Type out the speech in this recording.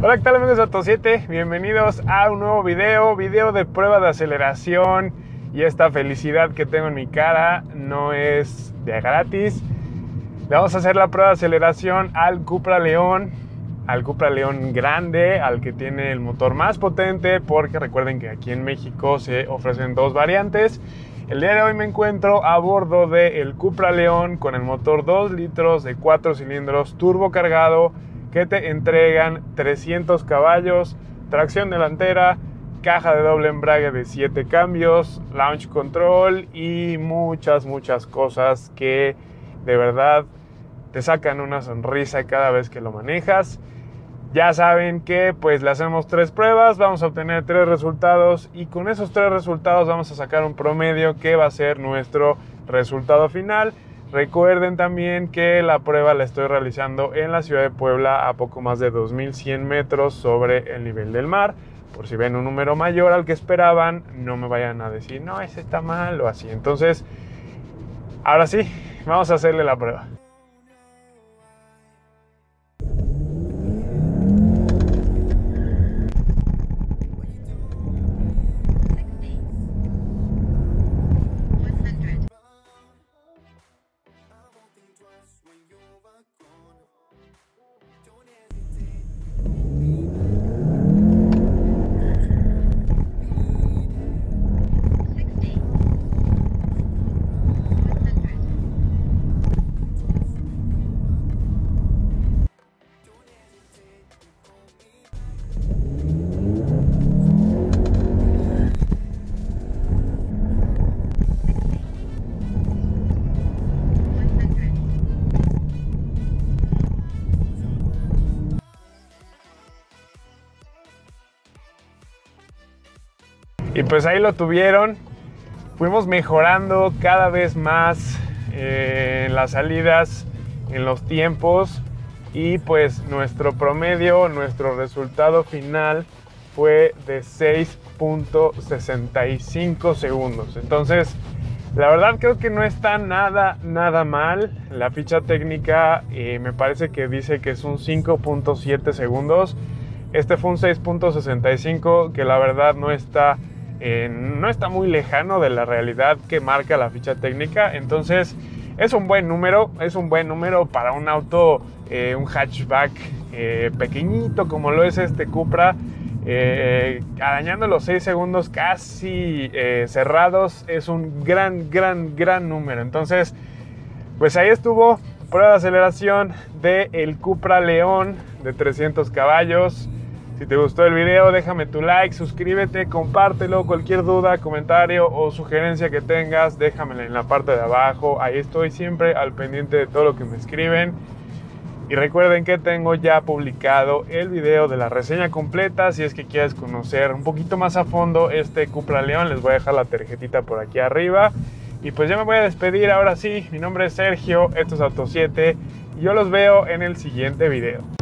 Hola, ¿qué tal amigos de Auto7? Bienvenidos a un nuevo video de prueba de aceleración. Y esta felicidad que tengo en mi cara no es de gratis. Le vamos a hacer la prueba de aceleración al Cupra León, grande, al que tiene el motor más potente, porque recuerden que aquí en México se ofrecen dos variantes. El día de hoy me encuentro a bordo del Cupra León con el motor 2 litros de 4 cilindros turbo cargado, que te entregan 300 caballos, tracción delantera, caja de doble embrague de 7 cambios, launch control y muchas cosas que de verdad te sacan una sonrisa cada vez que lo manejas. Ya saben que pues le hacemos 3 pruebas, vamos a obtener 3 resultados y con esos 3 resultados vamos a sacar un promedio que va a ser nuestro resultado final. Recuerden también que la prueba la estoy realizando en la ciudad de Puebla a poco más de 2100 metros sobre el nivel del mar. Por si ven un número mayor al que esperaban, no me vayan a decir, no, ese está mal o así. Entonces, ahora sí, vamos a hacerle la prueba. Y pues ahí lo tuvieron, fuimos mejorando cada vez más en las salidas, en los tiempos, y pues nuestro promedio, nuestro resultado final fue de 6.65 segundos. Entonces, la verdad creo que no está nada mal. La ficha técnica me parece que dice que es un 5.7 segundos. Este fue un 6.65 que la verdad no está muy lejano de la realidad que marca la ficha técnica. Entonces es un buen número, para un auto, un hatchback pequeñito como lo es este Cupra, arañando los 6 segundos casi cerrados. Es un gran número. Entonces pues ahí estuvo prueba de aceleración del Cupra León de 300 caballos. Si te gustó el video, déjame tu like, suscríbete, compártelo. Cualquier duda, comentario o sugerencia que tengas, déjamela en la parte de abajo. Ahí estoy siempre al pendiente de todo lo que me escriben. Y recuerden que tengo ya publicado el video de la reseña completa. Si es que quieres conocer un poquito más a fondo este Cupra León, les voy a dejar la tarjetita por aquí arriba. Y pues ya me voy a despedir ahora sí. Mi nombre es Sergio, esto es Auto7 y yo los veo en el siguiente video.